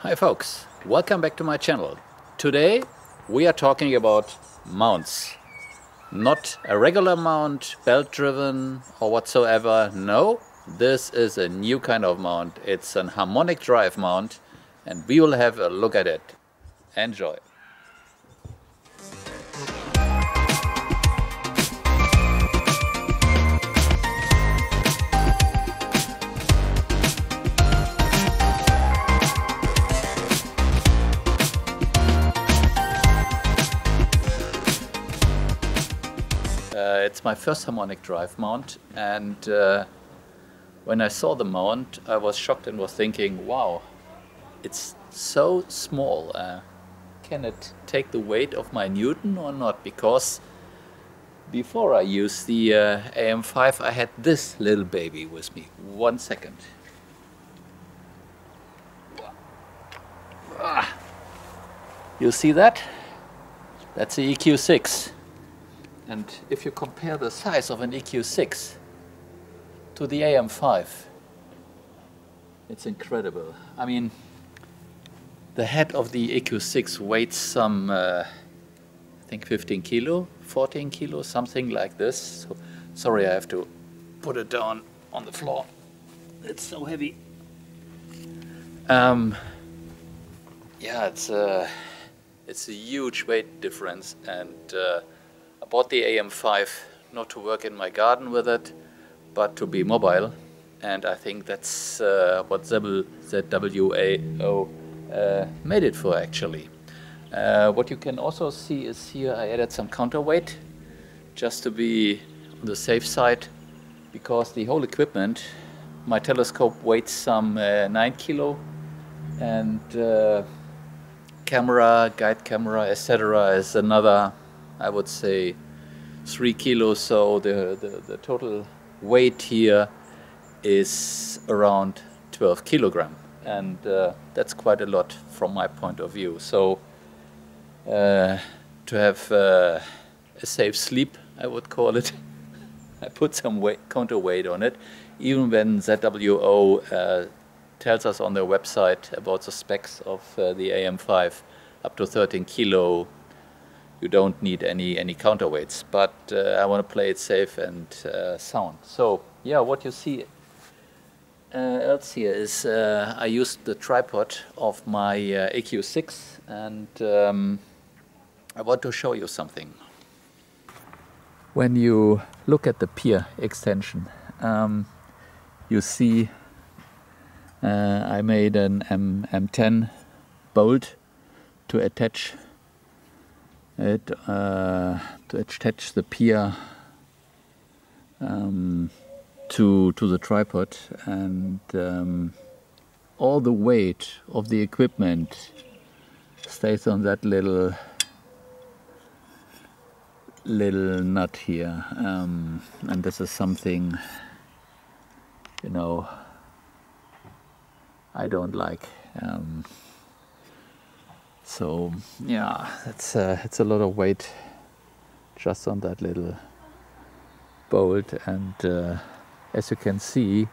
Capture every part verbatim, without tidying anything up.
Hi folks, welcome back to my channel. Today we are talking about mounts. Not a regular mount, belt driven or whatsoever, no. This is a new kind of mount. It's an harmonic drive mount and we will have a look at it. Enjoy. Uh, it's my first harmonic drive mount, and uh, when I saw the mount I was shocked and was thinking, wow, it's so small. Uh, can it take the weight of my Newton or not? Because before I used the uh, A M five I had this little baby with me. One second. You see that? That's the E Q six. And if you compare the size of an E Q six to the A M five, it's incredible. I mean, the head of the E Q six weighs some, uh, I think fifteen kilo, fourteen kilo, something like this. So, sorry, I have to put it down on the floor. It's so heavy. Um, yeah, it's a, it's a huge weight difference, and uh, I bought the A M five not to work in my garden with it, but to be mobile, and I think that's uh, what Z W O uh, made it for actually. Uh, what you can also see is here I added some counterweight just to be on the safe side, because the whole equipment, my telescope weighs some uh, nine kilo, and uh, camera, guide camera, et cetera is another, I would say, three kilos, so the, the, the total weight here is around twelve kilogram, and uh, that's quite a lot from my point of view. So uh, to have uh, a safe sleep, I would call it, I put some weight, counterweight on it, even when Z W O uh, tells us on their website about the specs of uh, the A M five up to thirteen kilo. You don't need any any counterweights, but uh, I want to play it safe and uh, sound. So yeah, what you see uh, else here is uh, I used the tripod of my uh, E Q six, and um, I want to show you something. When you look at the pier extension, um, you see uh, I made an M M10 bolt to attach It, uh, to attach the pier um, to, to the tripod, and um, all the weight of the equipment stays on that little little nut here, um, and this is something, you know, I don't like. Um, So yeah, it's uh, it's a lot of weight just on that little bolt, and uh, as you can see,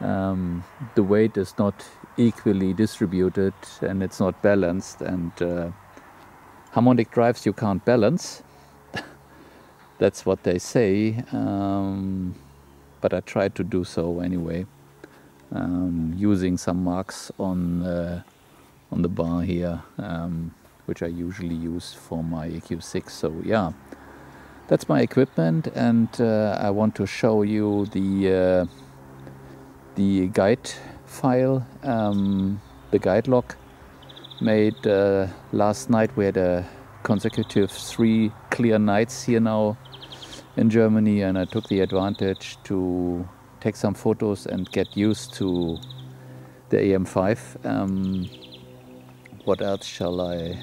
um, the weight is not equally distributed and it's not balanced. And uh, harmonic drives you can't balance. That's what they say, um, but I tried to do so anyway, um, using some marks on. Uh, on the bar here, um, which I usually use for my E Q six. So yeah, that's my equipment, and uh, I want to show you the uh, the guide file, um, the guide log made uh, last night. We had a consecutive three clear nights here now in Germany, and I took the advantage to take some photos and get used to the A M five. Um, What else shall I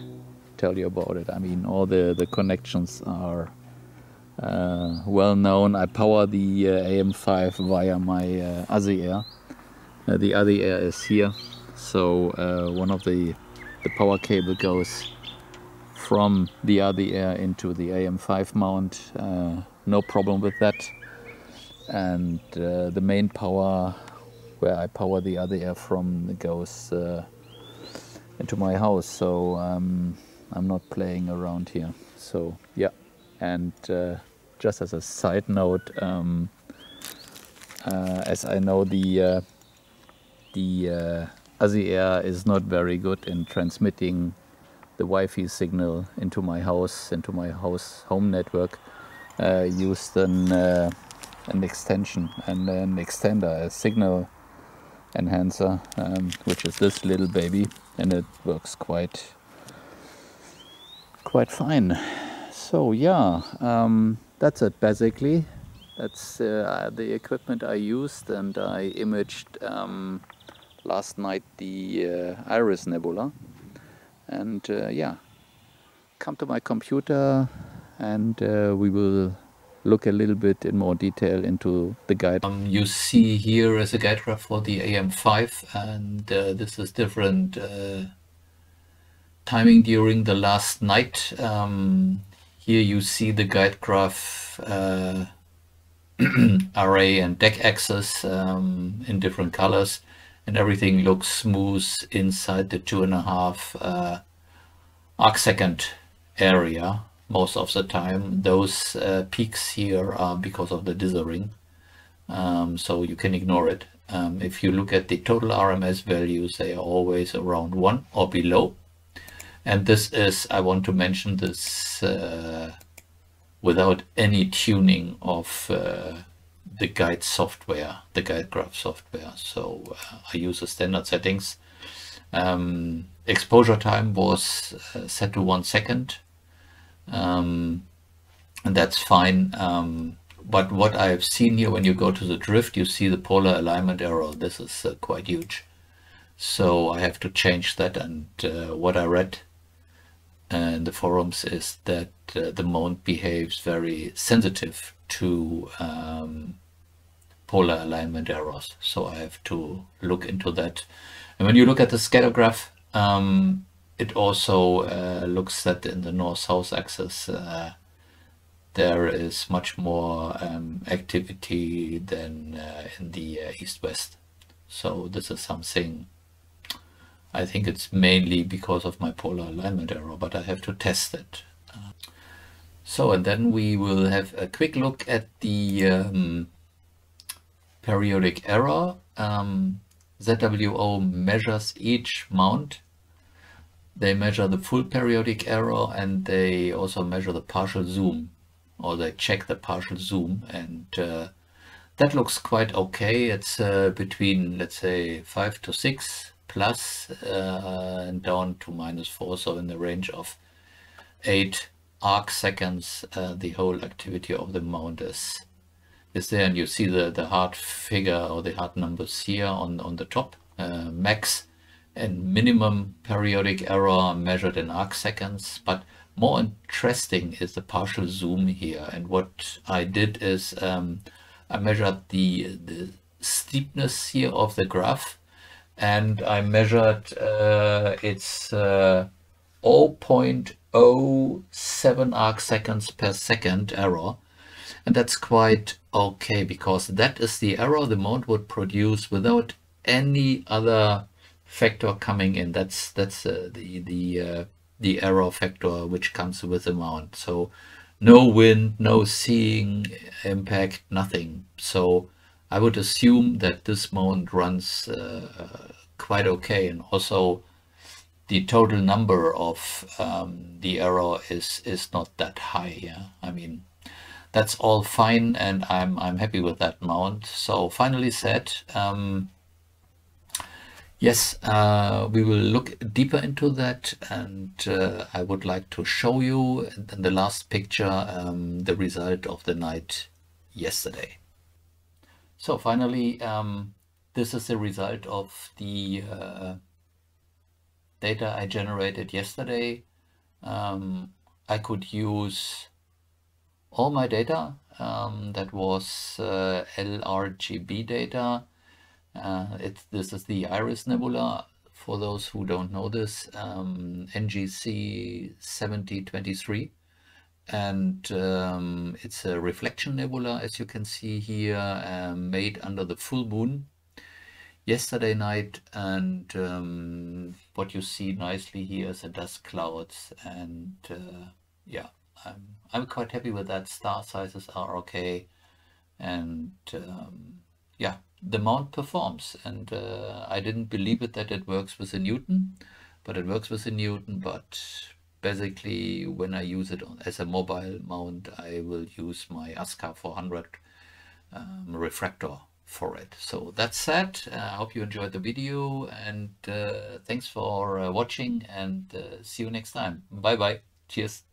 tell you about it? I mean, all the, the connections are uh, well known. I power the uh, A M five via my uh, A S I Air. Uh, the A S I Air is here, so uh, one of the, the power cable goes from the A S I Air into the A M five mount. Uh, no problem with that. And uh, the main power, where I power the A S I Air from, goes uh, into my house, so um, I'm not playing around here. So yeah, and uh, just as a side note, um, uh, as I know the uh, the uh, A S I Air is not very good in transmitting the Wi-Fi signal into my house, into my house home network, uh, used an uh, an extension and an extender, a signal enhancer, um, which is this little baby, and it works quite quite fine. So yeah, um, that's it basically. That's uh, the equipment I used, and I imaged um, last night the uh, Iris nebula, and uh, yeah, come to my computer and uh, we will look a little bit in more detail into the guide. Um, you see here is a guide graph for the A M five, and uh, this is different uh, timing during the last night. Um, here you see the guide graph uh, array and deck axis um, in different colors, and everything looks smooth inside the two and a half uh, arc second area. Most of the time those uh, peaks here are because of the dithering, um, so you can ignore it. Um, if you look at the total R M S values, they are always around one or below, and this is, I want to mention this, uh, without any tuning of uh, the guide software, the guide graph software. So uh, I use the standard settings. Um, exposure time was uh, set to one second, um and that's fine. Um but what I've seen here, when you go to the drift, you see the polar alignment error. This is uh, quite huge, so I have to change that. And uh, what I read uh, in the forums is that uh, the mount behaves very sensitive to um polar alignment errors, so I have to look into that. And when you look at the scatter graph, um it also uh, looks that in the north-south axis uh, there is much more um, activity than uh, in the uh, east-west. So this is something, I think it's mainly because of my polar alignment error, but I have to test it. Uh, so, and then we will have a quick look at the um, periodic error. Um, Z W O measures each mount. They measure the full periodic error, and they also measure the partial zoom, or they check the partial zoom, and uh, that looks quite okay. It's uh, between, let's say, five to six plus uh, and down to minus four, so in the range of eight arc seconds, uh, the whole activity of the mount is is there. And you see the the hard figure or the hard numbers here on on the top. Uh, max and minimum periodic error measured in arc seconds, but more interesting is the partial zoom here. And what I did is um, I measured the, the steepness here of the graph, and I measured uh, it's uh, zero point zero seven arc seconds per second error, and that's quite okay, because that is the error the mount would produce without any other factor coming in. That's that's uh, the the uh, the error factor which comes with the mount. So no wind, no seeing impact, nothing. So I would assume that this mount runs uh, quite okay. And also the total number of um, the error is is not that high. Yeah, I mean, that's all fine, and I'm I'm happy with that mount. So finally said. Um, Yes, uh, we will look deeper into that, and uh, I would like to show you in the last picture um, the result of the night yesterday. So finally, um, this is the result of the uh, data I generated yesterday. Um, I could use all my data, um, that was uh, L R G B data. Uh, it's, this is the Iris nebula, for those who don't know this, um, N G C seventy twenty-three, and um, it's a reflection nebula, as you can see here, uh, made under the full moon. yesterday night, and um, what you see nicely here is the dust clouds, and uh, yeah, I'm, I'm quite happy with that. Star sizes are okay, and um, yeah, the mount performs, and uh, I didn't believe it that it works with a Newton, but it works with a Newton. But basically, when I use it on, as a mobile mount, I will use my Askar four hundred um, refractor for it. So that's that. I uh, hope you enjoyed the video, and uh, thanks for uh, watching, and uh, see you next time. Bye bye. Cheers.